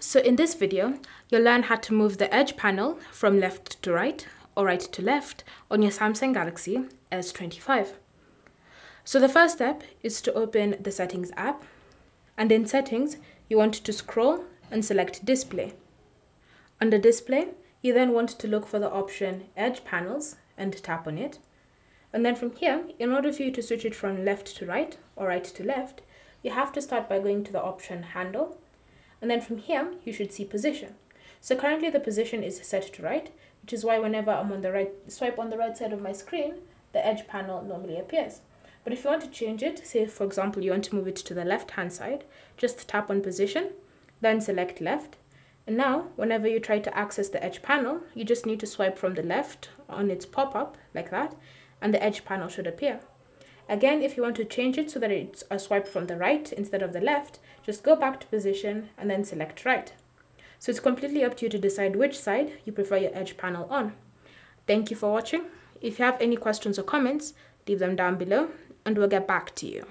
So in this video, you'll learn how to move the edge panel from left to right or right to left on your Samsung Galaxy S25. So the first step is to open the Settings app, and in Settings, you want to scroll and select Display. Under Display, you then want to look for the option Edge Panels and tap on it. And then from here, in order for you to switch it from left to right or right to left, you have to start by going to the option Handle. And then from here, you should see Position. So currently the position is set to right, which is why whenever I'm on the right, swipe on the right side of my screen, the edge panel normally appears. But if you want to change it, say for example, you want to move it to the left-hand side, just tap on Position, then select Left. And now, whenever you try to access the edge panel, you just need to swipe from the left on its pop-up like that, and the edge panel should appear. Again, if you want to change it so that it's a swipe from the right instead of the left, just go back to Position and then select Right. So it's completely up to you to decide which side you prefer your edge panel on. Thank you for watching. If you have any questions or comments, leave them down below and we'll get back to you.